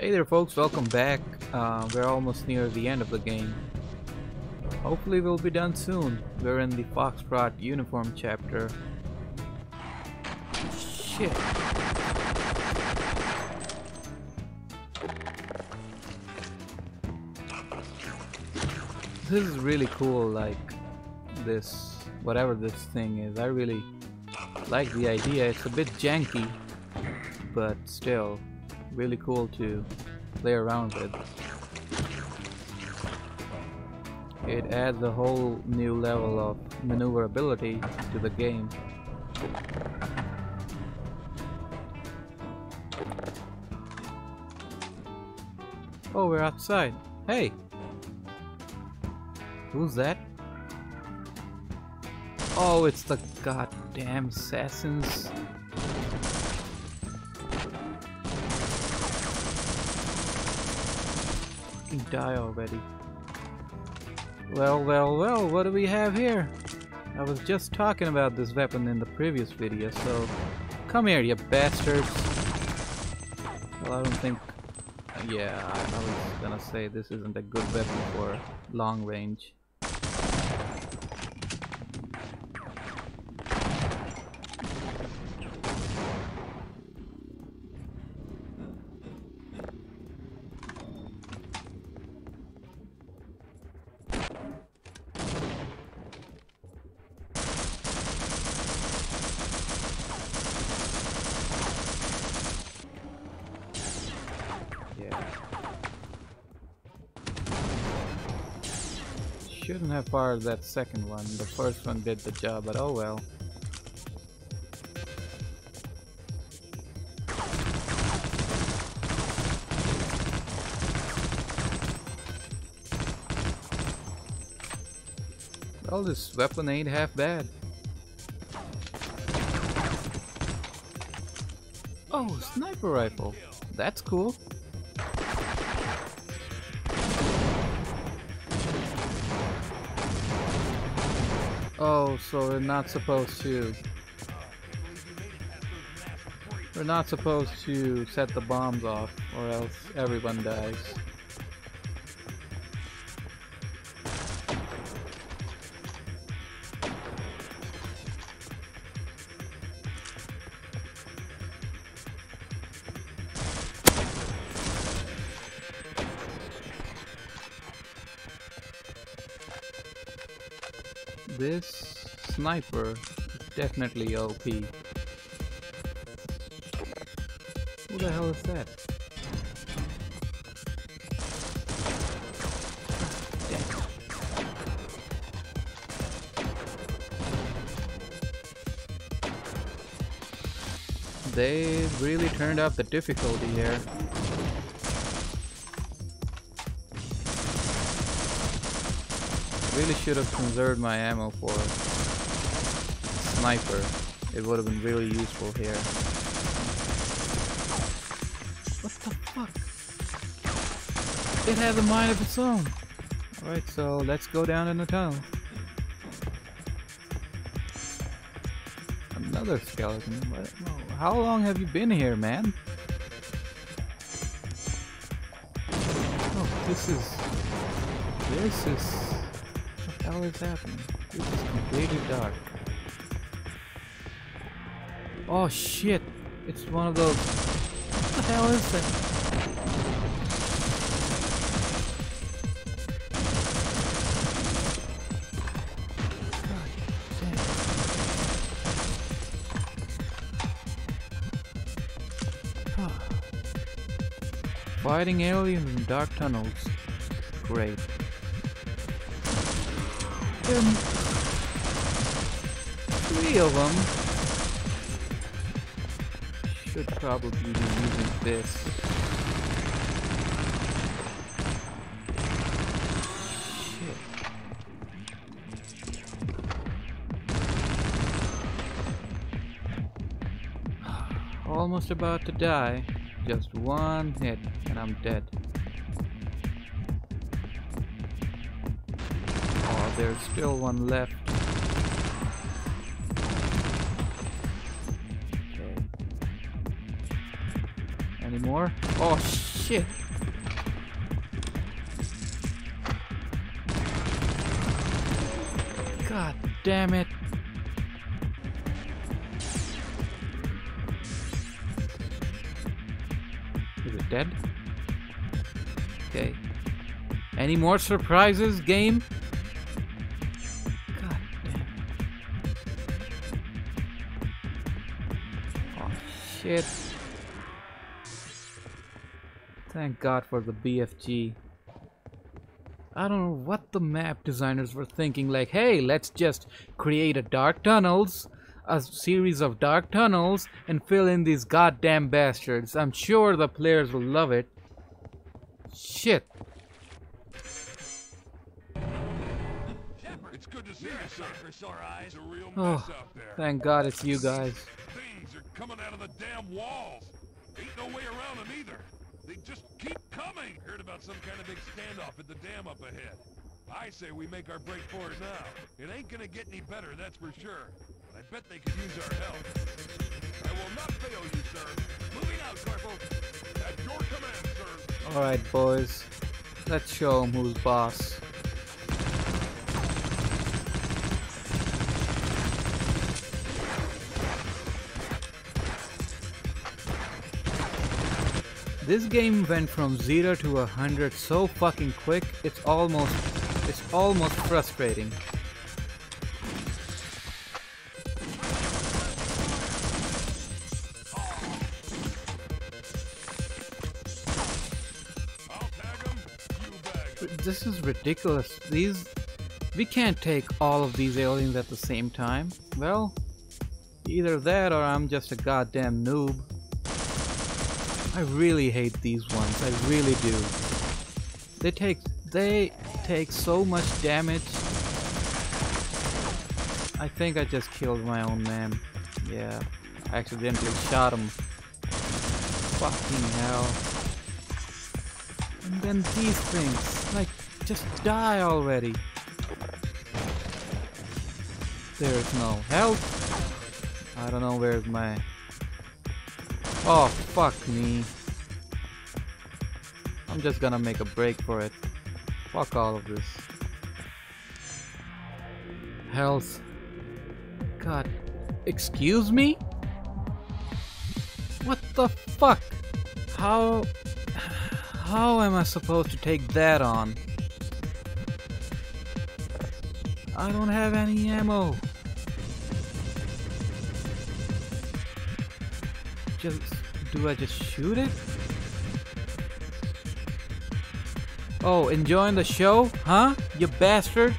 Hey there folks, welcome back. We're almost near the end of the game. Hopefully we'll be done soon. We're in the Foxtrot uniform chapter. Shit. This is really cool, like this, whatever this thing is. I really like the idea. It's a bit janky, but still really cool to play around with. It adds a whole new level of maneuverability to the game. Oh, we're outside. Hey! Who's that? Oh, it's the goddamn assassins. Die already. Well, well, well, what do we have here? I was just talking about this weapon in the previous video, so come here, you bastards. Well, I don't think... yeah, I was gonna say this isn't a good weapon for long range. Shouldn't have fired that second one. The first one did the job, but oh well. Well, this weapon ain't half bad. Oh, sniper rifle. That's cool. Oh, so we're not supposed to set the bombs off, or else everyone dies. This sniper is definitely OP. Who the hell is that? Damn. They really turned up the difficulty here. Really should have conserved my ammo for sniper. It would have been really useful here. What the fuck? It has a mind of its own. Alright, so let's go down in the tunnel. Another skeleton. What? No. How long have you been here, man? Oh, this is what is happening? This is completely dark. Oh shit! It's one of those. What the hell is that? God damn. Oh. Fighting aliens in dark tunnels. Great. Three of them should probably be using this. Shit. Almost about to die. Just one hit and I'm dead. There's still one left. Okay. Any more. Oh shit. God damn it. Is it dead? Okay. Any more surprises, game? God damn it. Oh shit. Thank God for the BFG. I don't know what the map designers were thinking, like, hey, let's just create a dark tunnels, a series of dark tunnels, and fill in these goddamn bastards. I'm sure the players will love it. Shit. Shepard, it's good to see you, sir. It's a real mess out there. Thank God it's you guys. Things are coming out of the damn walls. Ain't no way around them either. They just keep coming! Heard about some kind of big standoff at the dam up ahead. I say we make our break for it now. It ain't gonna get any better, that's for sure. But I bet they could use our help. I will not fail you, sir. Moving out, Corporal. At your command, sir. Alright, boys. Let's show them who's boss. This game went from 0 to 100 so fucking quick. It's almost frustrating. I'll tag him, you bag him. This is ridiculous. We can't take all of these aliens at the same time. Well, either that or I'm just a goddamn noob. I really hate these ones, I really do. They take so much damage. I think I just killed my own man. Yeah, I accidentally shot him. Fucking hell. And then these things, like, just die already. There's no help. I don't know where's my... Oh, fuck me. I'm just gonna make a break for it. Fuck all of this. Health. God. Excuse me? What the fuck? How am I supposed to take that on? I don't have any ammo. Do I just shoot it? Oh, enjoying the show? Huh? You bastard!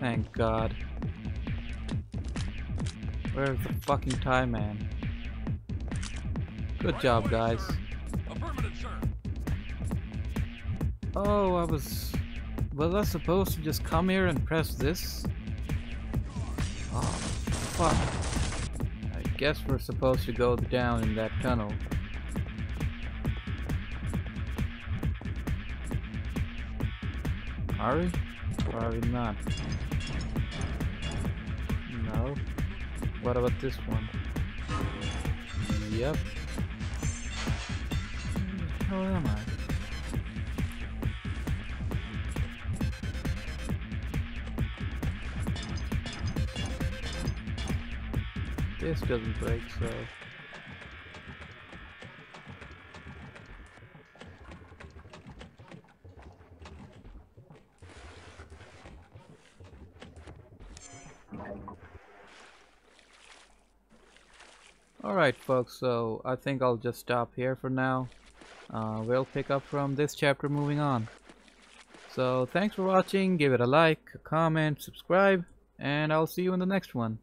Thank God. Where's the fucking Thai man? Good job, guys. Oh, was I supposed to just come here and press this? Oh, fuck. I guess we're supposed to go down in that tunnel. Are we? Or are we not? No. What about this one? Yep. Where the hell am I? This doesn't break, so... Alright folks, so I think I'll just stop here for now. We'll pick up from this chapter moving on. So thanks for watching, give it a like, a comment, subscribe, and I'll see you in the next one.